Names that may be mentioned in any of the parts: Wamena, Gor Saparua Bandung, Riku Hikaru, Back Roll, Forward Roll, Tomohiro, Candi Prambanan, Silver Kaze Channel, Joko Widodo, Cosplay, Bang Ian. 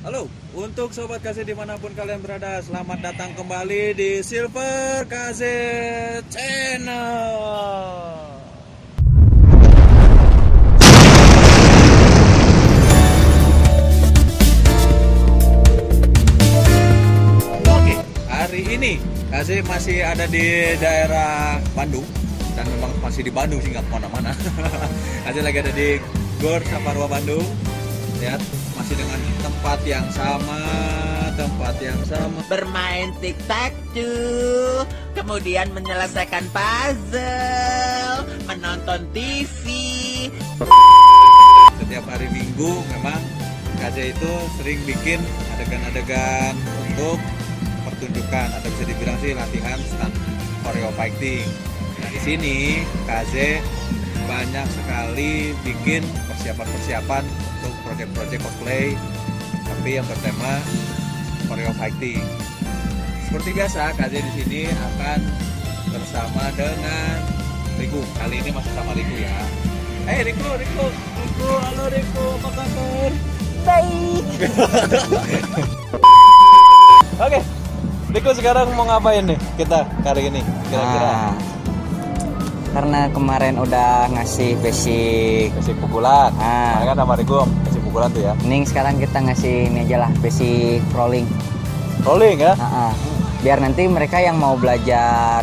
Halo, untuk Sobat Kaze dimanapun kalian berada, selamat datang kembali di Silver Kaze Channel. Oke, hari ini Kaze masih ada di daerah Bandung. Dan memang masih di Bandung sih, nggak kemana-mana. Kaze lagi ada di Gor Saparua Bandung. Lihat, masih dengan tempat yang sama, bermain tiktok tuh, kemudian menyelesaikan puzzle, menonton TV. Setiap hari Minggu memang Kaze itu sering bikin adegan-adegan untuk pertunjukan atau bisa dibilang sih latihan stand choreo fighting. Nah, di sini Kaze banyak sekali bikin persiapan-persiapan untuk proyek-proyek cosplay, tapi yang bertema choreo fighting. Seperti biasa, Kaze di sini akan bersama dengan Riku. Kali ini masih sama Riku ya. Hey Riku, halo Riku, apa kabar? Baik. Oke, Riku sekarang mau ngapain nih kita kali ini? Kira-kira. Karena kemarin udah ngasih basic pukulan. Nah, kan sama Riku basic pukulan tuh ya. Mending sekarang kita ngasih ini aja lah, basic rolling ya. Biar nanti mereka yang mau belajar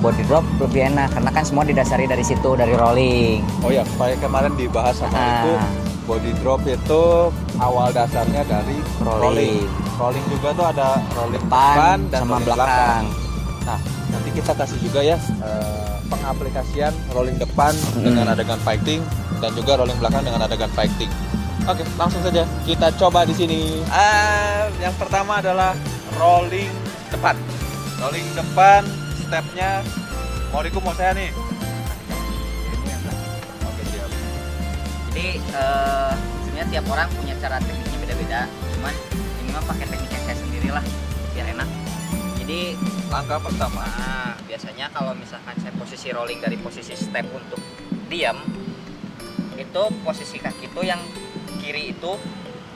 body drop lebih enak, karena kan semua didasari dari situ, dari rolling. Oh ya, kemarin dibahas sama Riku, body drop itu awal dasarnya dari rolling juga tuh ada rolling depan dan sama belakang. Nah, nanti kita kasih juga ya pengaplikasian rolling depan dengan adegan fighting dan juga rolling belakang dengan adegan fighting. Oke, langsung saja kita coba di sini. Yang pertama adalah rolling depan. Rolling depan stepnya Riku mau saya nih. Oke, siap. Jadi sebenarnya tiap orang punya cara tekniknya beda-beda. Cuman minimal pakai tekniknya saya sendirilah biar enak. Jadi langkah pertama, biasanya kalau misalkan saya posisi rolling dari posisi step untuk diam, itu posisi kaki itu yang kiri itu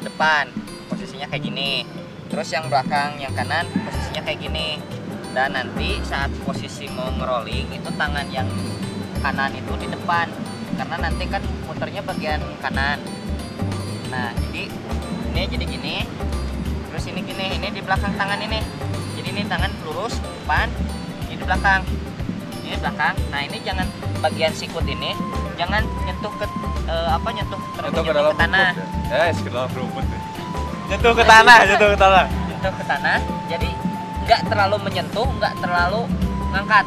depan, posisinya kayak gini. Terus yang belakang, yang kanan, posisinya kayak gini. Dan nanti saat posisi mau ngerolling, itu tangan yang kanan itu di depan. Karena nanti kan muternya bagian kanan. Nah, jadi ini jadi gini. Terus ini gini, ini di belakang tangan ini. Jadi ini tangan lurus, depan, ini belakang, ini belakang. Nah ini jangan bagian sikut ini, jangan nyentuh ke nyentuh ke tanah. Nyentuh ke tanah. Jadi nggak terlalu menyentuh, nggak terlalu ngangkat.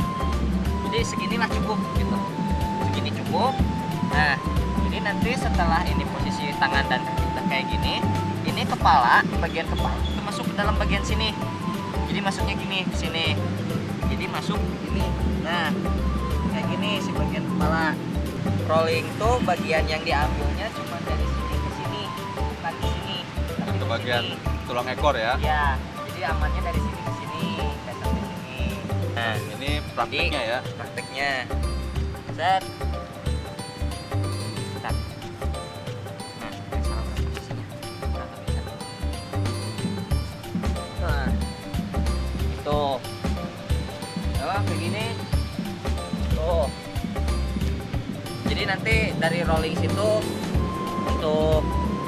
Jadi seginilah cukup gitu. Segini cukup. Nah jadi nanti setelah ini posisi tangan dan kaki kayak gini, ini kepala, bagian kepala itu masuk ke dalam bagian sini. Jadi masuknya gini, sini. Jadi masuk ini. Nah, kayak gini si bagian kepala. Rolling tuh bagian yang diambilnya cuma dari sini ke sini, bukan ke sini. Tapi ke bagian tulang ekor ya? Iya. Jadi amannya dari sini ke sini, datang ke sini. Nah, ini prakteknya ya? Prakteknya. Set. Begini tuh, jadi nanti dari rolling situ untuk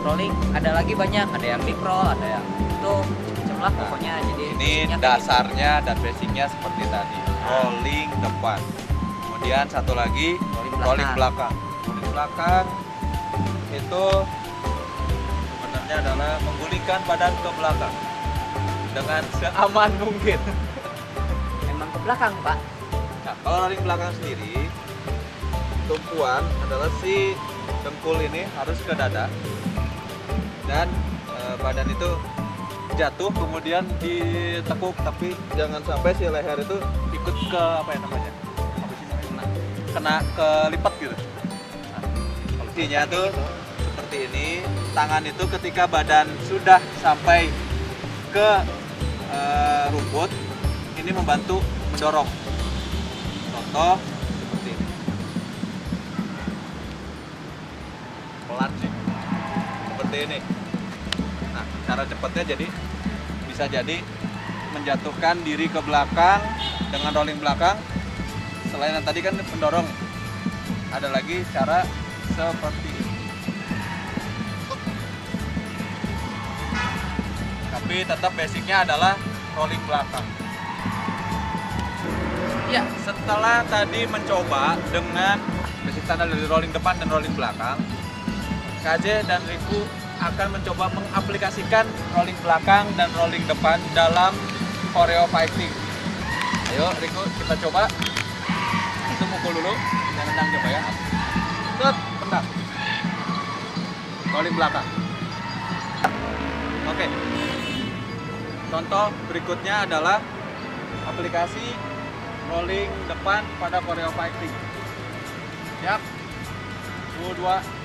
rolling ada lagi banyak, ada yang big roll, ada yang itu macam lah pokoknya. Jadi ini dasarnya dan basicnya seperti tadi, rolling depan, kemudian satu lagi rolling belakang itu sebenarnya adalah menggulingkan badan ke belakang dengan seaman mungkin belakang, Pak. Nah, kalau rolling belakang sendiri, tumpuan adalah si dengkul ini harus ke dada dan badan itu jatuh kemudian ditekuk, tapi jangan sampai si leher itu ikut ke kena kelipat gitu. Nah, fungsinya tuh gitu. Seperti ini, tangan itu ketika badan sudah sampai ke rumput, ini membantu mendorong. Contoh seperti ini. Pelan sih. Seperti ini. Nah, Cara cepatnya jadi bisa jadi menjatuhkan diri ke belakang dengan rolling belakang. Selain yang tadi kan pendorong, ada lagi cara seperti ini. Tapi tetap basicnya adalah rolling belakang. Ya, setelah tadi mencoba dengan basic standar dari rolling depan dan rolling belakang, KJ dan Riku akan mencoba mengaplikasikan rolling belakang dan rolling depan dalam choreo fighting. Ayo Riku, kita coba. Itu mukul dulu, jangan nendang coba ya. Set, tendang. Rolling belakang. Oke. Contoh berikutnya adalah aplikasi rolling depan pada choreo fighting. Siap? 2, 2.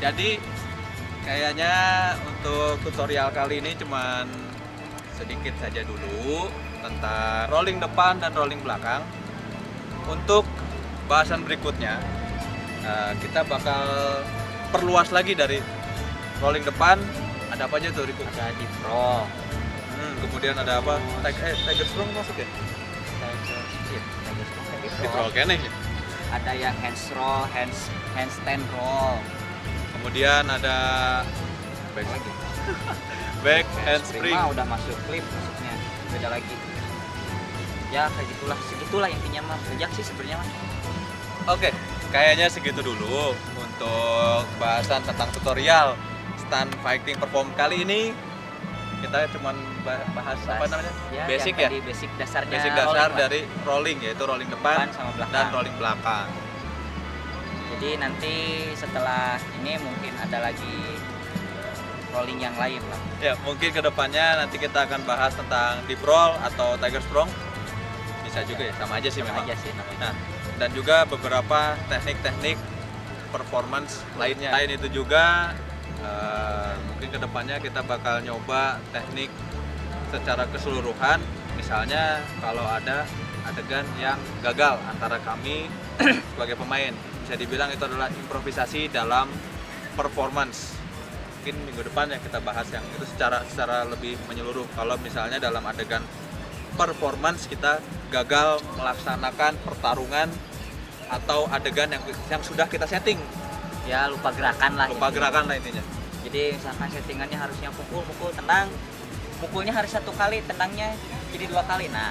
Jadi kayaknya untuk tutorial kali ini cuman sedikit saja dulu tentang rolling depan dan rolling belakang. Untuk bahasan berikutnya kita bakal perluas lagi dari rolling depan. Ada apa aja tuh Riku? Ada hip roll, kemudian ada apa? Tiger strong masuk ya? Hip roll kayaknya. Ada yang hands roll, handstand roll. Kemudian ada back handspring. Udah masuk clip maksudnya, beda lagi. Ya kayak gitulah, segitulah intinya mah. Banyak sih sebenarnya mah. Oke, kayaknya segitu dulu untuk bahasan tentang tutorial stand fighting perform kali ini. Kita cuman bahas apa namanya? Ya, basic ya. Basic dasarnya. Basic dasar rolling, dari rolling, yaitu rolling depan sama belakang dan rolling belakang. Jadi nanti setelah ini mungkin ada lagi rolling yang lain lah. Ya, mungkin kedepannya nanti kita akan bahas tentang deep roll atau tiger strong. Bisa juga ya, sama aja sih memang. Nah, dan juga beberapa teknik-teknik performance lainnya. Lain itu juga mungkin kedepannya kita bakal nyoba teknik secara keseluruhan. Misalnya kalau ada adegan yang gagal antara kami sebagai pemain. Bisa dibilang itu adalah improvisasi dalam performance. Mungkin minggu depan ya kita bahas yang itu secara lebih menyeluruh. Kalau misalnya dalam adegan performance kita gagal melaksanakan pertarungan atau adegan yang sudah kita setting. Ya lupa gerakan lah. Lupa gerakan lah intinya. Jadi misalkan settingannya harusnya pukul, tendang. Pukulnya harus 1 kali, tendangnya jadi 2 kali. Nah,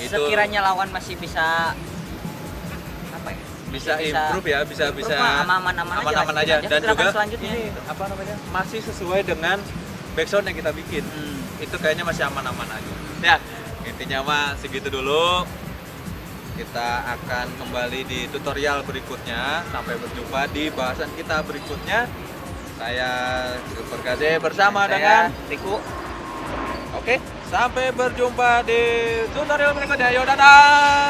itu sekiranya lawan masih bisa improve ya, bisa aman-aman aja, dan juga ini apa namanya masih sesuai dengan background yang kita bikin. Itu kayaknya masih aman-aman aja. Ya, intinya mah segitu dulu. Kita akan kembali di tutorial berikutnya. Sampai berjumpa di bahasan kita berikutnya. Saya Silver Kaze bersama dengan Riku. Oke, sampai berjumpa di tutorial berikutnya. Yo, dadah.